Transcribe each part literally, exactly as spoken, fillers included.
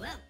Whoa. Ow. Ow.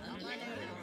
I'm going to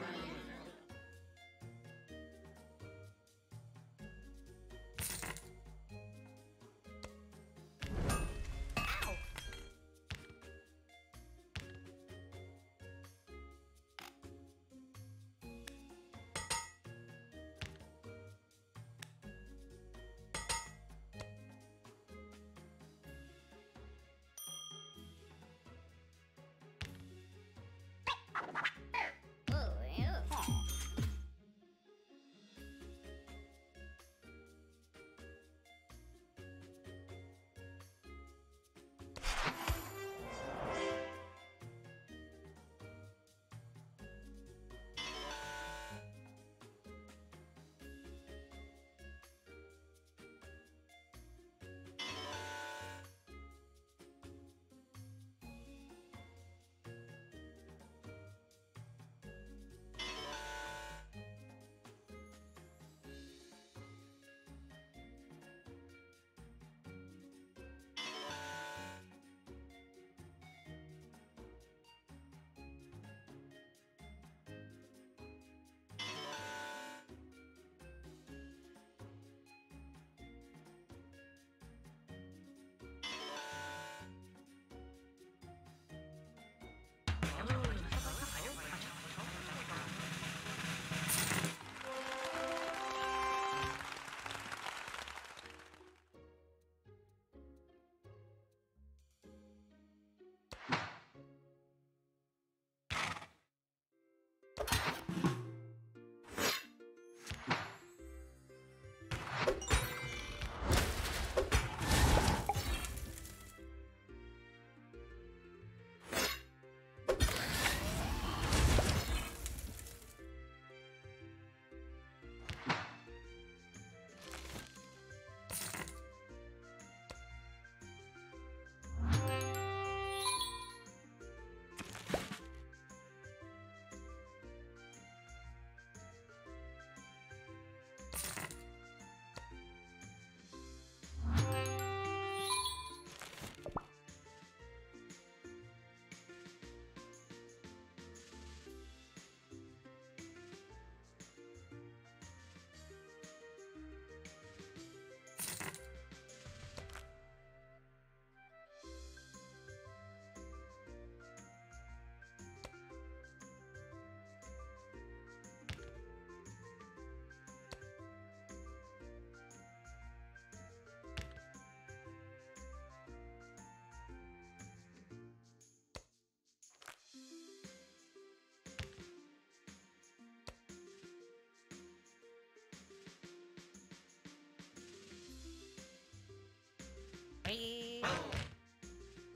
Woohoo!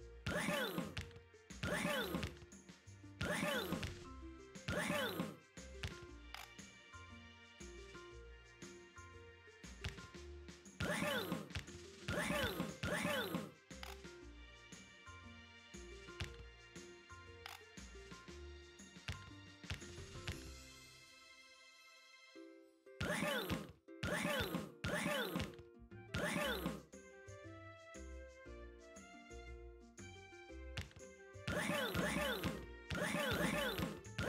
Woohoo! Woohoo! Woohoo! Woohoo! Woohoo! Woohoo! Woohoo! Woohoo! Woohoo! Woohoo! Woohoo! Woohoo! Woohoo! Woohoo! Woohoo!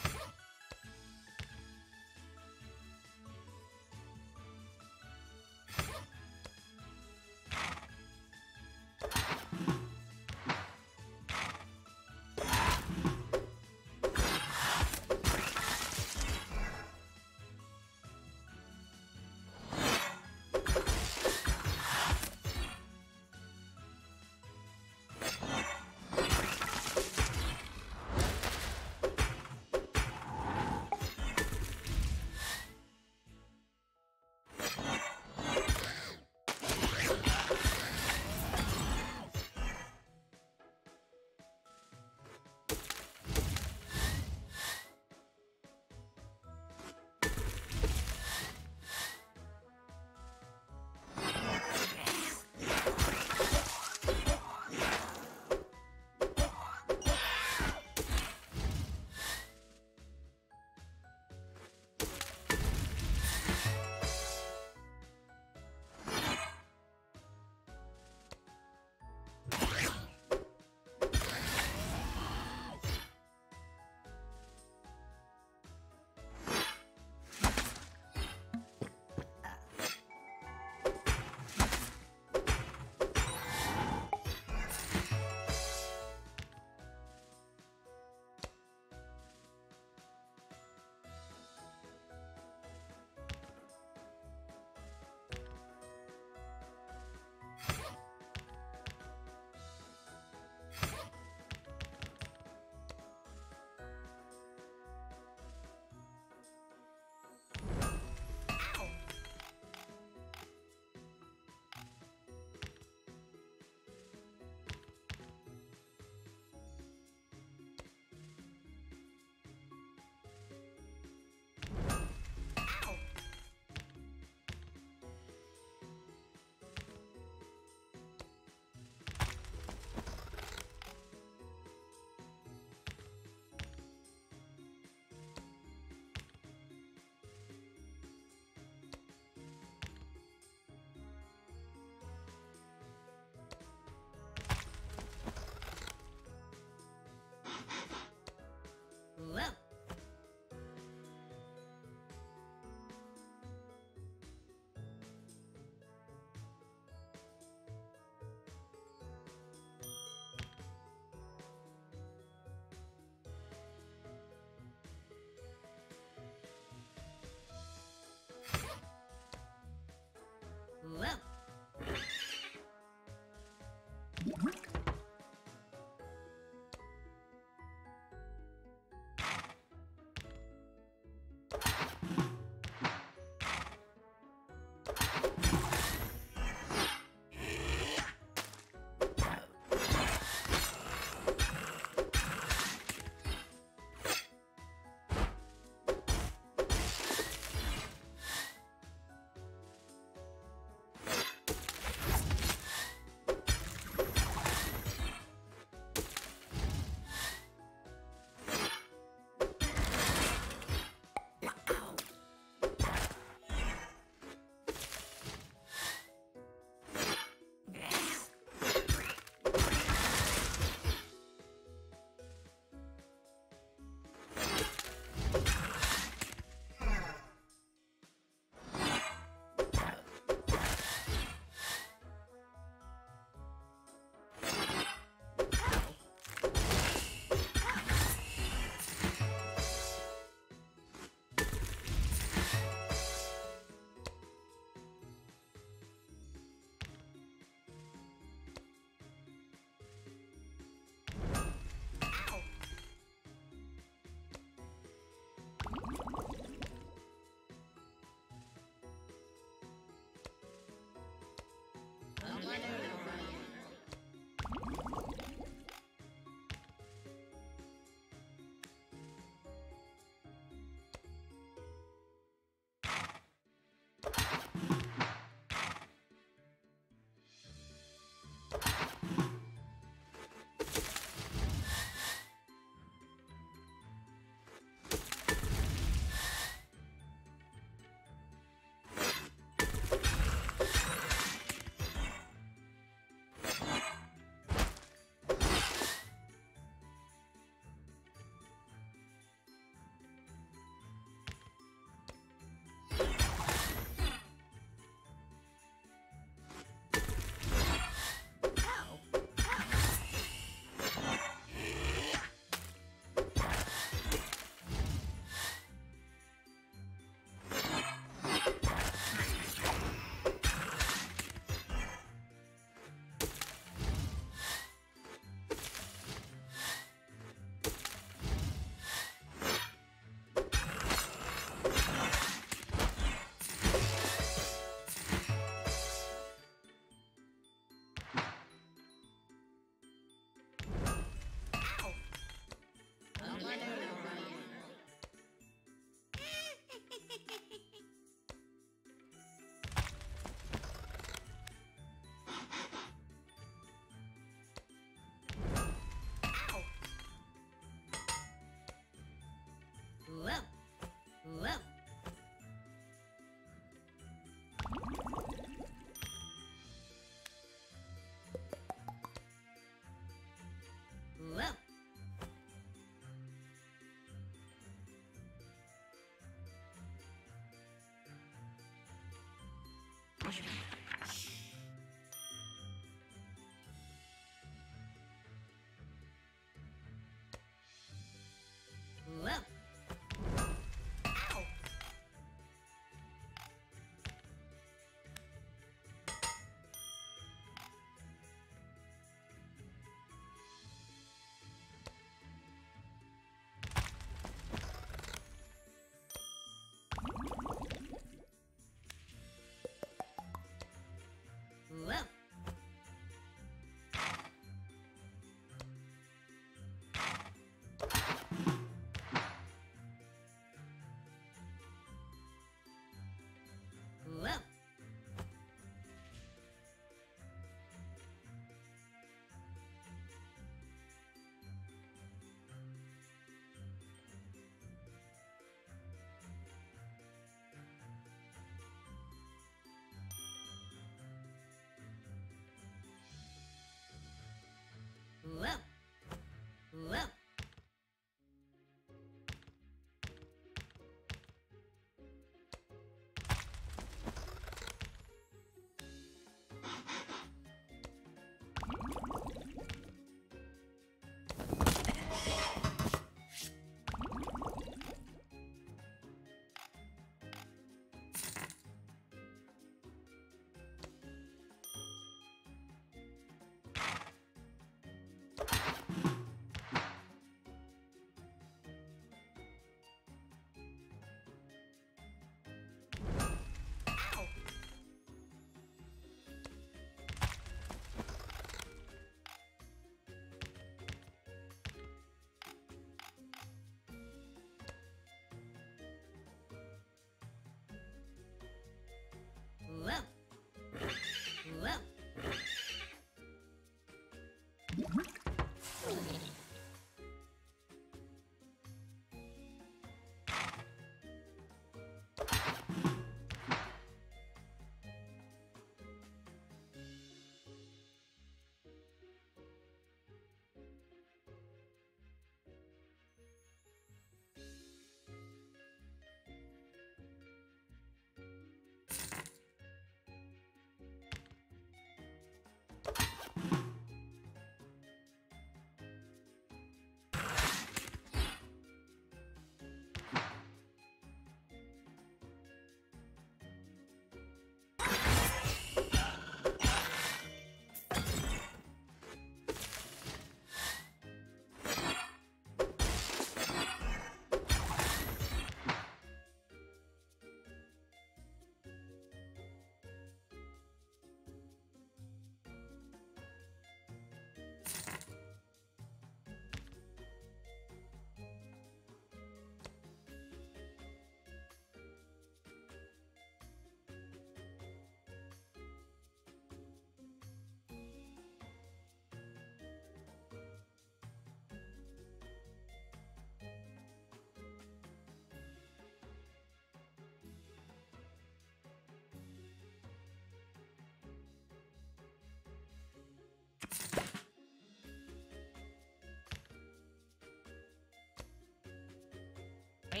Whoa!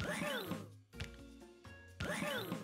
Whoa! Whoa! Whoa!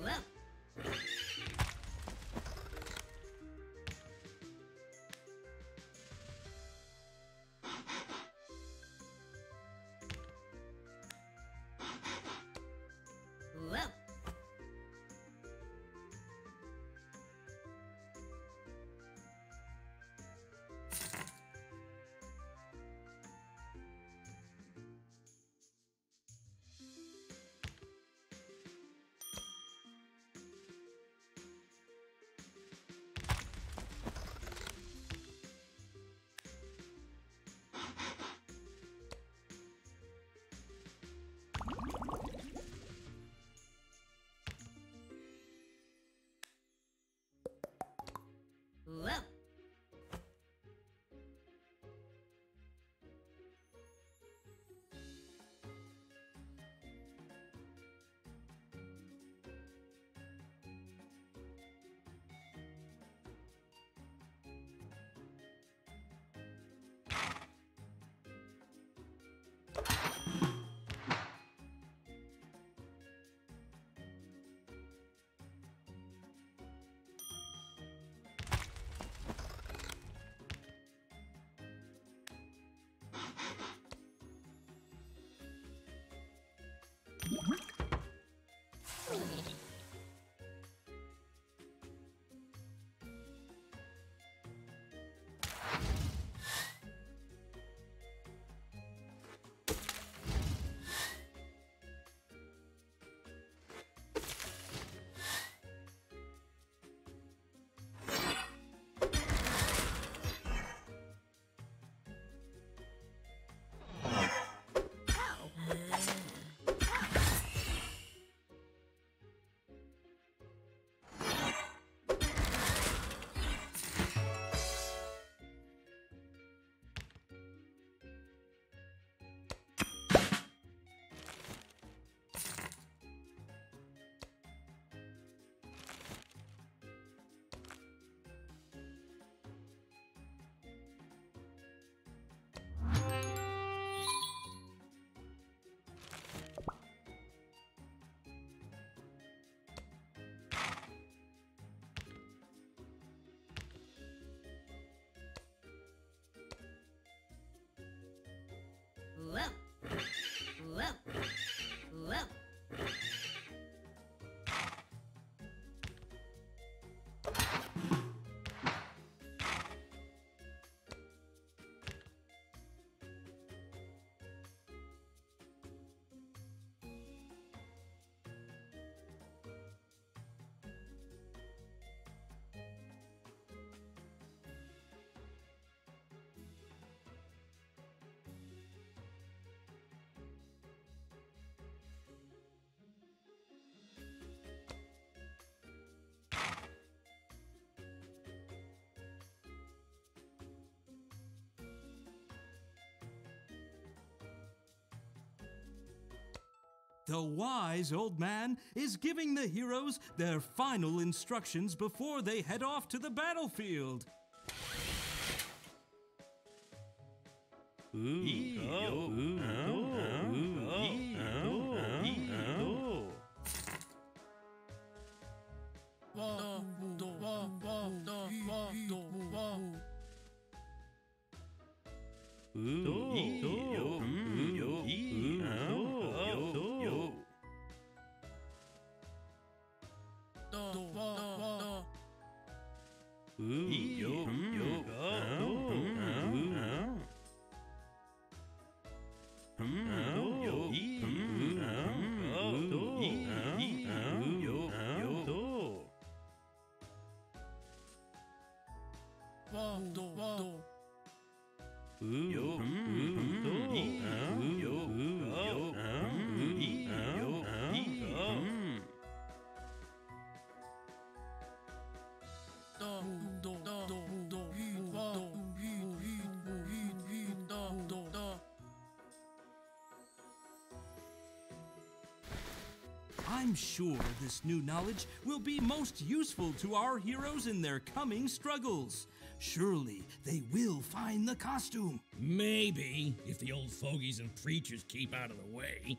Whoa! Whoa! Whoa! Whoa! The wise old man is giving the heroes their final instructions before they head off to the battlefield. I'm sure this new knowledge will be most useful to our heroes in their coming struggles. Surely they will find the costume. Maybe, if the old fogies and preachers keep out of the way.